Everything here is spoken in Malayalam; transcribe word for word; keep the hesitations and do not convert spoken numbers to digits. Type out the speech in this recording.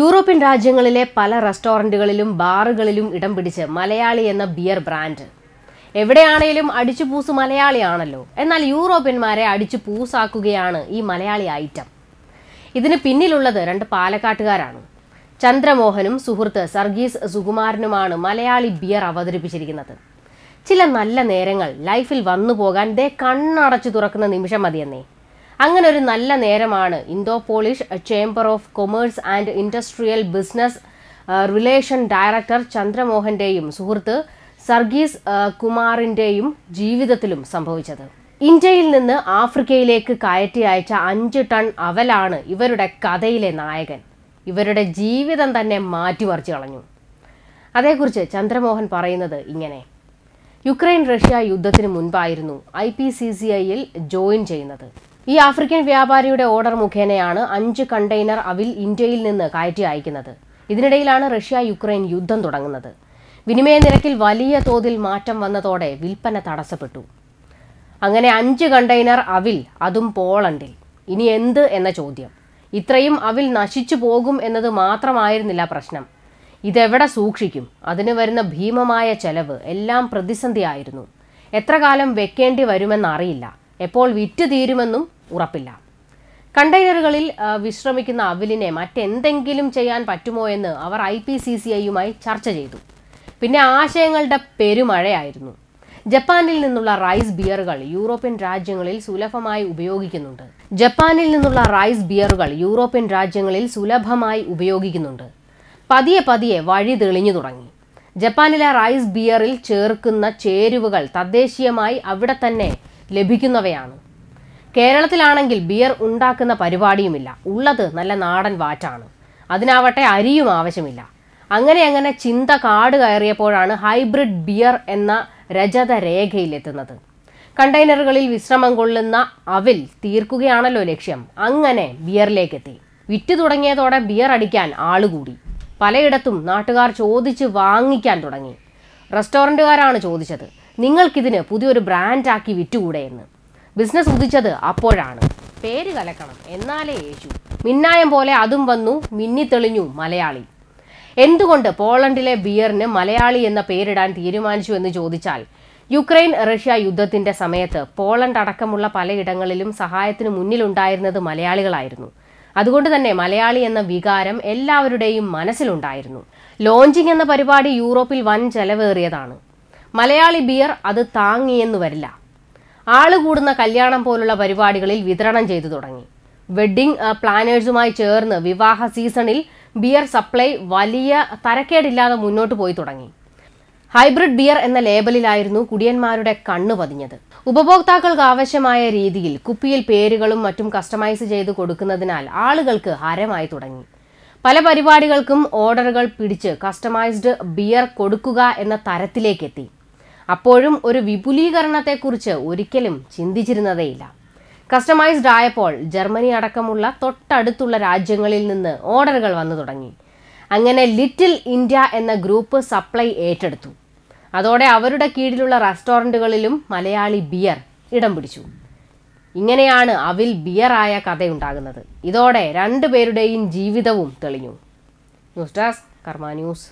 European രാജ്യങ്ങളിലെ പല റെസ്റ്റോറന്റുകളിലും ബാറുകളിലും ഇടം പിടിച്ച മലയാളി എന്ന ബിയർ ബ്രാൻഡ് എവിടെയാണെങ്കിലും അടിച്ചുപൂസ് മലയാളിയാണല്ലോ എന്നാൽ യൂറോപ്യന്മാരെ അടിച്ചുപൂസാക്കുകയാണ് ഈ മലയാളി ഐറ്റം ഇതിന് പിന്നിലുള്ളത് രണ്ട് പാലക്കാട്ടുകാരാണ് ചന്ദ്രമോഹനും സുഹൃത്ത് സർഗീസ് സുകുമാരനുമാണ് മലയാളി ബിയർ അവതരിപ്പിച്ചിരിക്കുന്നത് ചില നല്ല നേരങ്ങൾ ലൈഫിൽ വന്നു പോകാൻ ദേ കണ്ണടച്ചു തുറക്കുന്ന നിമിഷം മതിയെന്നേ അങ്ങനെ ഒരു നല്ല നേരമാണ് Indo Polish chamber of commerce and industrial business relation director ചന്ദ്രമോഹന്റെയും സുഹൃത്ത് സർഗീസ് കുമാറിന്റെയും ജീവിതത്തിലും സംഭവിച്ചത്. ഇന്ത്യയിൽ നിന്ന് ആഫ്രിക്കയിലേക്ക് കയറ്റി അയച്ച അഞ്ച് ടൺ അവലാണ് ഇവരുടെ കഥയിലെ നായകൻ. ഇവരുടെ ജീവിതം തന്നെ മാറ്റിമറിച്ചു കളഞ്ഞു. അതേക്കുറിച്ച് ചന്ദ്രമോഹൻ പറയുന്നത് ഇങ്ങനെ. യുക്രൈൻ റഷ്യ യുദ്ധത്തിന് മുൻപായിരുന്നു ഐ പി സി സി ഐയിൽ ജോയിൻ ചെയ്യുന്നത്. ഈ ആഫ്രിക്കൻ വ്യാപാരിയുടെ ഓർഡർ മുഖേനയാണ് അഞ്ച് കണ്ടെയ്നർ അവിൽ ഇന്ത്യയിൽ നിന്ന് കയറ്റി അയക്കുന്നത്. ഇതിനിടയിലാണ് റഷ്യ യുക്രൈൻ യുദ്ധം തുടങ്ങുന്നത്. വിനിമയ നിരക്കിൽ വലിയ തോതിൽ മാറ്റം വന്നതോടെ വിൽപ്പന തടസ്സപ്പെട്ടു. അങ്ങനെ അഞ്ച് കണ്ടെയ്നർ അവിൽ, അതും പോളണ്ടിൽ. ഇനി എന്ത് എന്ന ചോദ്യം. ഇത്രയും അവിൽ നശിച്ചു പോകും എന്നത് മാത്രമായിരുന്നില്ല പ്രശ്നം. ഇതെവിടെ സൂക്ഷിക്കും, അതിന് വരുന്ന ഭീമമായ ചെലവ് എല്ലാം പ്രതിസന്ധിയായിരുന്നു. എത്ര കാലം വെക്കേണ്ടി വരുമെന്നറിയില്ല, എപ്പോൾ വിറ്റ് തീരുമെന്നും ഉറപ്പില്ല. കണ്ടെയ്നറുകളിൽ വിശ്രമിക്കുന്ന അവിലിനെ മറ്റെന്തെങ്കിലും ചെയ്യാൻ പറ്റുമോ എന്ന് അവർ ഐ പി സി സി ഐയുമായി ചർച്ച ചെയ്തു. പിന്നെ ആശയങ്ങളുടെ പെരുമഴയായിരുന്നു. ജപ്പാനിൽ നിന്നുള്ള റൈസ് ബിയറുകൾ യൂറോപ്യൻ രാജ്യങ്ങളിൽ സുലഭമായി ഉപയോഗിക്കുന്നുണ്ട്. ജപ്പാനിൽ നിന്നുള്ള റൈസ് ബിയറുകൾ യൂറോപ്യൻ രാജ്യങ്ങളിൽ സുലഭമായി ഉപയോഗിക്കുന്നുണ്ട്. പതിയെ പതിയെ വഴി തെളിഞ്ഞു തുടങ്ങി. ജപ്പാനിലെ റൈസ് ബിയറിൽ ചേർക്കുന്ന ചേരുവകൾ തദ്ദേശീയമായി അവിടെ തന്നെ ലഭിക്കുന്നവയാണ്. കേരളത്തിലാണെങ്കിൽ ബിയർ ഉണ്ടാക്കുന്ന പരിപാടിയുമില്ല, ഉള്ളത് നല്ല നാടൻ വാറ്റാണ്. അതിനാവട്ടെ അരിയും ആവശ്യമില്ല. അങ്ങനെ അങ്ങനെ ചിന്ത കാട് കയറിയപ്പോഴാണ് ഹൈബ്രിഡ് ബിയർ എന്ന രജത രേഖയിലെത്തുന്നത്. കണ്ടെയ്നറുകളിൽ വിശ്രമം കൊള്ളുന്ന അവിൽ തീർക്കുകയാണല്ലോ ലക്ഷ്യം. അങ്ങനെ ബിയറിലേക്കെത്തി. വിറ്റ് തുടങ്ങിയതോടെ ബിയർ അടിക്കാൻ ആളുകൂടി. പലയിടത്തും നാട്ടുകാർ ചോദിച്ച് വാങ്ങിക്കാൻ തുടങ്ങി. റെസ്റ്റോറൻറ്റുകാരാണ് ചോദിച്ചത്, നിങ്ങൾക്കിതിന് പുതിയൊരു ബ്രാൻഡാക്കി വിറ്റുകൂടെ എന്ന്. ബിസിനസ് ഉദിച്ചത് അപ്പോഴാണ്. പേര് കലക്കണം, എന്നാലേ യേശു. മിന്നായം പോലെ അതും വന്നു. മിന്നിത്തെളിഞ്ഞു മലയാളി. എന്തുകൊണ്ട് പോളണ്ടിലെ ബിയറിന് മലയാളി എന്ന പേരിടാൻ തീരുമാനിച്ചു എന്ന് ചോദിച്ചാൽ, യുക്രൈൻ റഷ്യ യുദ്ധത്തിൻ്റെ സമയത്ത് പോളണ്ട് അടക്കമുള്ള പലയിടങ്ങളിലും സഹായത്തിന് മുന്നിലുണ്ടായിരുന്നത് മലയാളികളായിരുന്നു. അതുകൊണ്ട് തന്നെ മലയാളി എന്ന വികാരം എല്ലാവരുടെയും മനസ്സിലുണ്ടായിരുന്നു. ലോഞ്ചിങ് എന്ന പരിപാടി യൂറോപ്പിൽ വൻ ചെലവേറിയതാണ്. മലയാളി ബിയർ അത് താങ്ങിയെന്നു വരില്ല. ആളുകൂടുന്ന കല്യാണം പോലുള്ള പരിപാടികളിൽ വിതരണം ചെയ്തു തുടങ്ങി. വെഡ്ഡിംഗ് പ്ലാനേഴ്സുമായി ചേർന്ന് വിവാഹ സീസണിൽ ബിയർ സപ്ലൈ വലിയ തരക്കേടില്ലാതെ മുന്നോട്ട് പോയി തുടങ്ങി. ഹൈബ്രിഡ് ബിയർ എന്ന ലേബലിലായിരുന്നു കുടിയന്മാരുടെ കണ്ണു പതിഞ്ഞത്. ഉപഭോക്താക്കൾക്ക് ആവശ്യമായ രീതിയിൽ കുപ്പിയിൽ പേരുകളും മറ്റും കസ്റ്റമൈസ് ചെയ്ത് കൊടുക്കുന്നതിനാൽ ആളുകൾക്ക് ഹരമായി തുടങ്ങി. പല പരിപാടികൾക്കും ഓർഡറുകൾ പിടിച്ച് കസ്റ്റമൈസ്ഡ് ബിയർ കൊടുക്കുക എന്ന തരത്തിലേക്കെത്തി. അപ്പോഴും ഒരു വിപുലീകരണത്തെക്കുറിച്ച് ഒരിക്കലും ചിന്തിച്ചിരുന്നതേയില്ല. കസ്റ്റമൈസ്ഡ് ആയപ്പോൾ ജർമ്മനി അടക്കമുള്ള തൊട്ടടുത്തുള്ള രാജ്യങ്ങളിൽ നിന്ന് ഓർഡറുകൾ വന്നു തുടങ്ങി. അങ്ങനെ ലിറ്റിൽ ഇന്ത്യ എന്ന ഗ്രൂപ്പ് സപ്ലൈ ഏറ്റെടുത്തു. അതോടെ അവരുടെ കീഴിലുള്ള റെസ്റ്റോറൻറ്റുകളിലും മലയാളി ബിയർ ഇടം പിടിച്ചു. ഇങ്ങനെയാണ് അവിൽ ബിയറായ കഥയുണ്ടാകുന്നത്. ഇതോടെ രണ്ടുപേരുടെയും ജീവിതവും തെളിഞ്ഞു. News desk Karma news.